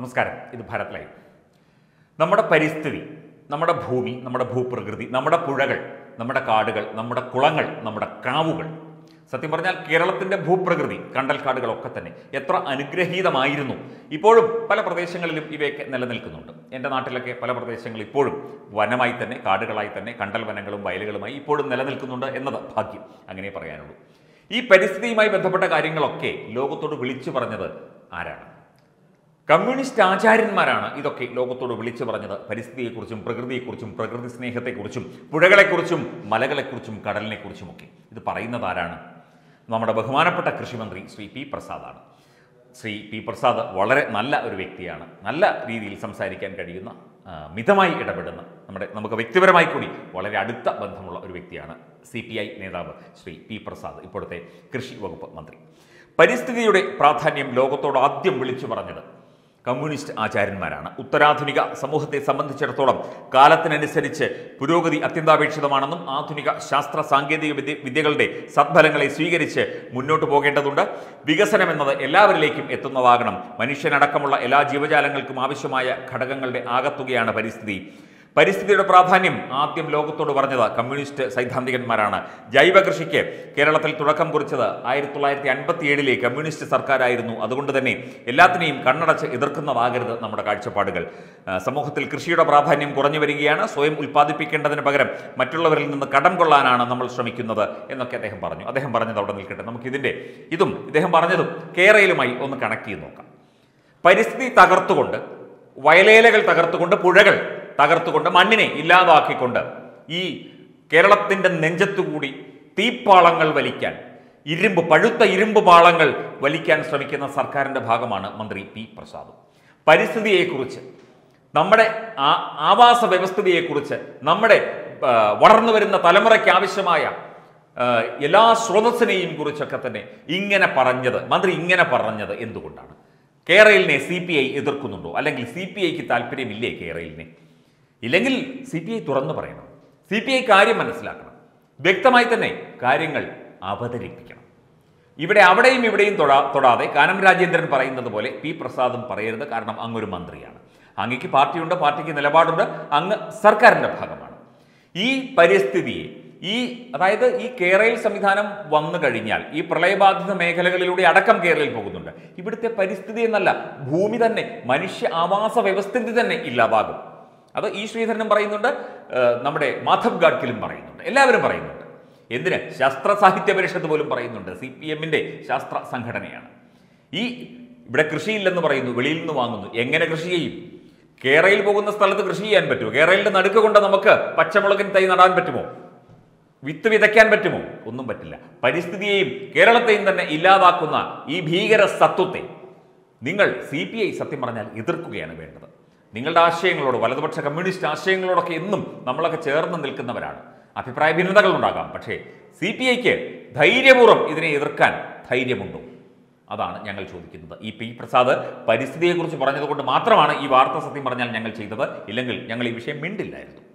നമസ്കാരം ഇത് ഭാരത് ലൈവ് നമ്മുടെ പരിസ്ഥിതി നമ്മുടെ ഭൂമി നമ്മുടെ ഭൂപ്രകൃതി നമ്മുടെ പുഴകൾ നമ്മുടെ കാടുകൾ നമ്മുടെ കുളങ്ങൾ നമ്മുടെ കാവുകൾ സത്യം പറഞ്ഞാൽ കേരളത്തിന്റെ ഭൂപ്രകൃതി കണ്ടൽക്കാടുകളൊക്കെ തന്നെ എത്ര അനുഗ്രഹീതമായിരുന്നു ഇപ്പോഴും പല പ്രദേശങ്ങളിലും ഇവയൊക്കെ നിലനിൽക്കുന്നുണ്ട് എൻ്റെ നാട്ടിലൊക്കെ പല പ്രദേശങ്ങളിൽ ഇപ്പോഴും വനമായി തന്നെ കാടുകളായി തന്നെ കണ്ടൽ വനങ്ങളും വയലുകളുമായി ഇപ്പോഴും നിലനിൽക്കുന്നുണ്ട് എന്നത് ഭാഗ്യം അങ്ങനെ പറയാനുള്ളൂ ഈ പരിസ്ഥിതിയുമായി ബന്ധപ്പെട്ട കാര്യങ്ങളൊക്കെ ലോകത്തോട് വിളിച്ചു പറഞ്ഞത് ആരാണ് കമ്മ്യൂണിസ്റ്റ് ആചാര്യന്മാരാണ് ഇതൊക്കെ ലോകത്തോട് വിളിച്ചു പറഞ്ഞത് പരിസ്ഥിതിയെക്കുറിച്ചും പ്രകൃതിയെക്കുറിച്ചും പ്രകൃതി സ്നേഹത്തെക്കുറിച്ചും പുഴകളെക്കുറിച്ചും മലകളെക്കുറിച്ചും കടലിനെക്കുറിച്ചുമൊക്കെ ഇത് പറയുന്നത് ആരാണ് നമ്മുടെ ബഹുമാനപ്പെട്ട കൃഷിമന്ത്രി ശ്രീ പി പ്രസാദാണ് ശ്രീ പി പ്രസാദ് വളരെ നല്ല ഒരു വ്യക്തിയാണ് നല്ല രീതിയിൽ സംസാരിക്കാൻ കഴിയുന്ന മിതമായി ഇടപെടുന്ന നമുക്ക് വ്യക്തിപരമായി കൂടി വളരെ അടുത്ത ബന്ധമുള്ള ഒരു വ്യക്തിയാണ് CPI നേതാവ് ശ്രീ പി പ്രസാദ് ഇപ്പോഴത്തെ കൃഷി വകുപ്പ് മന്ത്രി പരിസ്ഥിതിയുടെ പ്രാധാന്യം ലോകത്തോട് ആദ്യം വിളിച്ചു പറഞ്ഞത് കമ്മ്യൂണിസ്റ്റ് ആചാര്യന്മാരാണ് ഉത്തരാധുനിക സമൂഹത്തെ സംബന്ധിച്ചിടത്തോളം കാലത്തിനനുസരിച്ച് പുരോഗതി അത്യന്താപേക്ഷിതമാണെന്നും ആധുനിക ശാസ്ത്ര സാങ്കേതിക വിദ്യകളുടെ സദ്ഫലങ്ങളെ സ്വീകരിച്ച് മുന്നോട്ട് പോകേണ്ടതുണ്ട് വികസനം എന്നത് എല്ലാവരിലേക്കും എത്തുന്നതാകണം മനുഷ്യനടക്കമുള്ള എല്ലാ ജീവജാലങ്ങൾക്കും ആവശ്യമായ ഘടകങ്ങളുടെ ആകത്തുകയാണ് പരിസ്ഥിതി പരിസ്ഥിതിയുടെ പ്രാധാന്യം ആദ്യം ലോകത്തോട് പറഞ്ഞത് കമ്മ്യൂണിസ്റ്റ് സൈദ്ധാന്തികന്മാരാണ് ജൈവ കൃഷിക്ക് കേരളത്തിൽ തുടക്കം കുറിച്ചത് 1957-ലെ കമ്മ്യൂണിസ്റ്റ് സർക്കാരായിരുന്നു അതുകൊണ്ട് തന്നെ എല്ലാത്തിനെയും കണ്ണടച്ച് എതിർക്കുന്നതാകരുത് നമ്മുടെ കാഴ്ചപ്പാടുകൾ സമൂഹത്തിൽ കൃഷിയുടെ പ്രാധാന്യം കുറഞ്ഞു വരികയാണ് സ്വയം ഉൽപ്പാദിപ്പിക്കേണ്ടതിന് പകരം മറ്റുള്ളവരിൽ നിന്ന് കടം കൊള്ളാനാണ് നമ്മൾ ശ്രമിക്കുന്നത് എന്നൊക്കെ അദ്ദേഹം പറഞ്ഞു അദ്ദേഹം പറഞ്ഞത് അവിടെ നിൽക്കട്ടെ നമുക്കിതിൻ്റെ ഇതും ഇദ്ദേഹം പറഞ്ഞതും കേരളയിലുമായി ഒന്ന് കണക്ട് ചെയ്ത് നോക്കാം പരിസ്ഥിതി തകർത്തുകൊണ്ട് വയലേലകൾ തകർത്തുകൊണ്ട് പുഴകൾ തകർത്തുകൊണ്ട് മണ്ണിനെ ഇല്ലാതാക്കിക്കൊണ്ട് ഈ കേരളത്തിൻ്റെ നെഞ്ചത്തുകൂടി തീപ്പാളങ്ങൾ വലിക്കാൻ പഴുത്ത ഇരുമ്പ് പാളങ്ങൾ വലിക്കാൻ ശ്രമിക്കുന്ന സർക്കാരിൻ്റെ ഭാഗമാണ് മന്ത്രി പി പ്രസാദ് പരിസ്ഥിതിയെക്കുറിച്ച് നമ്മുടെ ആവാസ വ്യവസ്ഥിതിയെക്കുറിച്ച് നമ്മുടെ വളർന്നു വരുന്ന തലമുറയ്ക്ക് ആവശ്യമായ എല്ലാ സ്രോതസ്സിനെയും കുറിച്ചൊക്കെ തന്നെ മന്ത്രി ഇങ്ങനെ പറഞ്ഞത് എന്തുകൊണ്ടാണ് കേരളിനെ CPI എതിർക്കുന്നുണ്ടോ അല്ലെങ്കിൽ CPIക്ക് താല്പര്യമില്ലേ കേരളിനെ ഇല്ലെങ്കിൽ CPI തുറന്നു പറയണം CPI കാര്യം മനസ്സിലാക്കണം വ്യക്തമായി തന്നെ കാര്യങ്ങൾ അവതരിപ്പിക്കണം അവിടെയും ഇവിടെയും തൊടാതെ കാനം രാജേന്ദ്രൻ പറയുന്നത് പോലെ പി പ്രസാദും പറയരുത് കാരണം അങ്ങൊരു മന്ത്രിയാണ് അങ്ങക്ക് പാർട്ടിയുണ്ട് പാർട്ടിക്ക് നിലപാടുണ്ട് അങ്ങ് സർക്കാരിൻ്റെ ഭാഗമാണ് ഈ പരിസ്ഥിതിയെ അതായത് ഈ കേരള സംവിധാനം വന്നു കഴിഞ്ഞാൽ ഈ പ്രളയബാധിത മേഖലകളിലൂടെ അടക്കം കേരളയിൽ പോകുന്നുണ്ട് ഇവിടുത്തെ പരിസ്ഥിതി എന്നല്ല ഭൂമി തന്നെ മനുഷ്യ ആവാസ വ്യവസ്ഥിതി തന്നെ ഇല്ലാതാകും അത് ഈ ശ്രീധരനും പറയുന്നുണ്ട് നമ്മുടെ മാധവ് ഗാഡ്കിലും പറയുന്നുണ്ട് എല്ലാവരും പറയുന്നുണ്ട് എന്തിന് ശാസ്ത്ര സാഹിത്യ പരിഷത്ത് പോലും പറയുന്നുണ്ട് CPM-ന്റെ ശാസ്ത്ര സംഘടനയാണ് ഇവിടെ കൃഷിയില്ലെന്ന് പറയുന്നു വെളിയിൽ നിന്ന് വാങ്ങുന്നു എങ്ങനെ കൃഷി ചെയ്യും കേരളയിൽ പോകുന്ന സ്ഥലത്ത് കൃഷി ചെയ്യാൻ പറ്റുമോ കേരളയിലെ നടുക്ക് കൊണ്ട് നമുക്ക് പച്ചമുളകിന് തൈ നടാൻ പറ്റുമോ വിത്ത് വിതയ്ക്കാൻ പറ്റുമോ ഒന്നും പറ്റില്ല പരിസ്ഥിതിയെയും കേരളത്തെയും തന്നെ ഇല്ലാതാക്കുന്ന ഈ ഭീകര സത്വത്തെ നിങ്ങൾ CPI സത്യം പറഞ്ഞാൽ എതിർക്കുകയാണ് വേണ്ടത് നിങ്ങളുടെ ആശയങ്ങളോട് വലതുപക്ഷ കമ്മ്യൂണിസ്റ്റ് ആശയങ്ങളോടൊക്കെ എന്നും നമ്മളൊക്കെ ചേർന്ന് നിൽക്കുന്നവരാണ് അഭിപ്രായ ഭിന്നതകൾ ഉണ്ടാകാം പക്ഷേ CPIക്ക് ധൈര്യപൂർവ്വം ഇതിനെ എതിർക്കാൻ ധൈര്യമുണ്ടോ അതാണ് ഞങ്ങൾ ചോദിക്കുന്നത് ഈ പി പ്രസാദ് പരിസ്ഥിതിയെക്കുറിച്ച് പറഞ്ഞതുകൊണ്ട് മാത്രമാണ് ഈ വാർത്ത സത്യം പറഞ്ഞാൽ ഞങ്ങൾ ചെയ്തത് ഇല്ലെങ്കിൽ ഞങ്ങൾ ഈ വിഷയം മിണ്ടില്ലായിരുന്നു